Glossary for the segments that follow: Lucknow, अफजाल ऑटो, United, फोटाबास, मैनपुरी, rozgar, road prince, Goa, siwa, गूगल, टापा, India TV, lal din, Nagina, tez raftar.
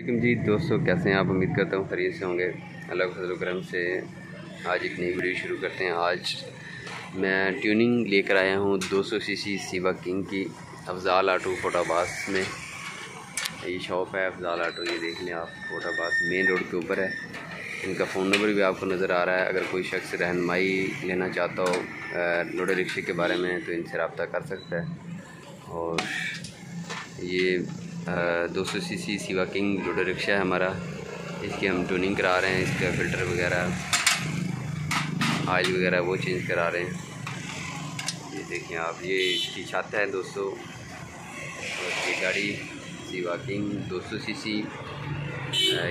वालेकुम जी दोस्तों, कैसे हैं आप? उम्मीद करता हूँ खैरियत से होंगे। अल्लाह के फजल और करम से आज एक नई वीडियो शुरू करते हैं। आज मैं ट्यूनिंग लेकर आया हूँ 200cc सेवा किंग की, अफजाल ऑटो फोटाबास में ये शॉप है। अफजाल ऑटो ये देख लें आप, फोटाबास मेन रोड के ऊपर है। इनका फ़ोन नंबर भी आपको नज़र आ रहा है। अगर कोई शख्स रहनुमाई लेना चाहता हो लोडर रिक्शे के बारे में तो इनसे रब्ता कर सकता है। और ये 200cc सेवा किंग लोडर रिक्शा है हमारा। इसकी हम ट्यूनिंग करा रहे हैं, इसका फ़िल्टर वगैरह ऑयल वगैरह वो चेंज करा रहे हैं। ये देखें आप, ये इसकी छत है दोस्तों। और ये गाड़ी सेवा किंग 200cc।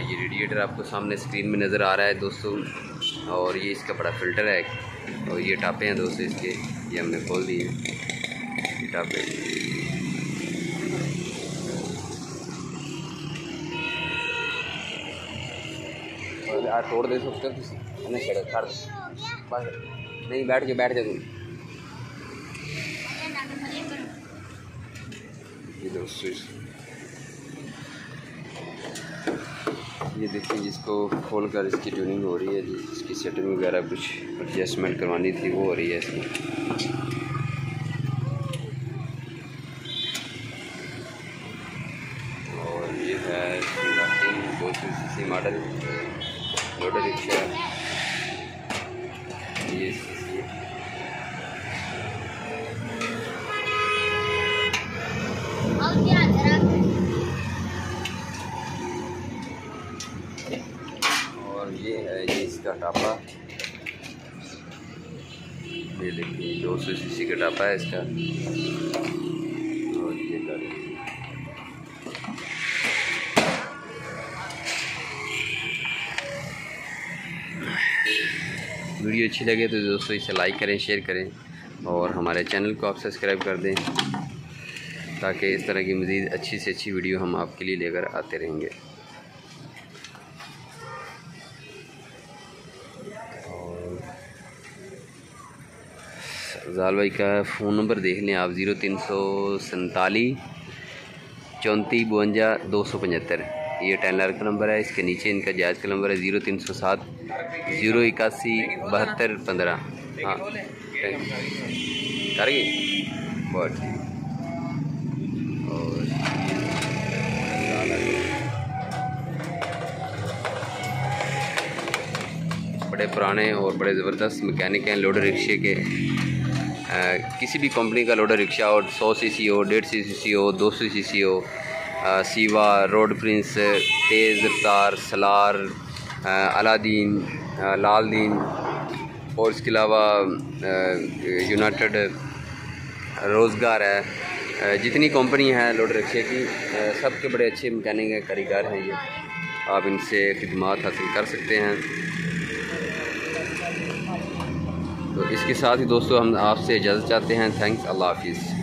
ये रेडिएटर आपको सामने स्क्रीन में नज़र आ रहा है दोस्तों। और ये इसका बड़ा फ़िल्टर है। और ये टापे हैं दोस्तों इसके, ये हमने खोल दिए हैं टापे। तोड़ दे सकते हो ना, छेड़ कर बस, नहीं बैठ जा तुम। ये दोस्तों ये देखिए, जिसको खोल कर इसकी ट्यूनिंग हो रही है, इसकी सेटिंग वगैरह कुछ एडजस्टमेंट करवानी थी वो हो रही है इसकी। और ये है 200cc मॉडल लोडर रिक्शा। ये और ये है, ये इसका टापा, ये देखिए 200cc का टापा है इसका। और ये गाड़ी वीडियो अच्छी लगे तो दोस्तों इसे लाइक करें, शेयर करें और हमारे चैनल को आप सब्सक्राइब कर दें, ताकि इस तरह की मज़ीद अच्छी से अच्छी वीडियो हम आपके लिए लेकर आते रहेंगे। और अफजाल भाई का फ़ोन नंबर देख लें आप, 0347 3452 275। ये टेलर का नंबर है। इसके नीचे इनका जायज़ का नंबर है 0307 081 72 15। हाँ कर गई बहुत। और बड़े पुराने और बड़े ज़बरदस्त मैकेनिक हैं लोडर रिक्शे के। किसी भी कंपनी का लोडर रिक्शा हो, 100cc हो, 150cc हो, 200cc हो, सेवा, रोड प्रिंस, तेज़ रफ्तार, सलार, लल दिन, और इसके अलावा यूनाइटेड, रोज़गार है। जितनी कंपनी है लोड रिक्शे की, सब के बड़े अच्छे मैकेनिक हैं, कारीगर हैं ये। आप इनसे खिदमत हासिल कर सकते हैं। तो इसके साथ ही दोस्तों हम आपसे इजाज़त चाहते हैं। थैंक्स, अल्लाह हाफिज़।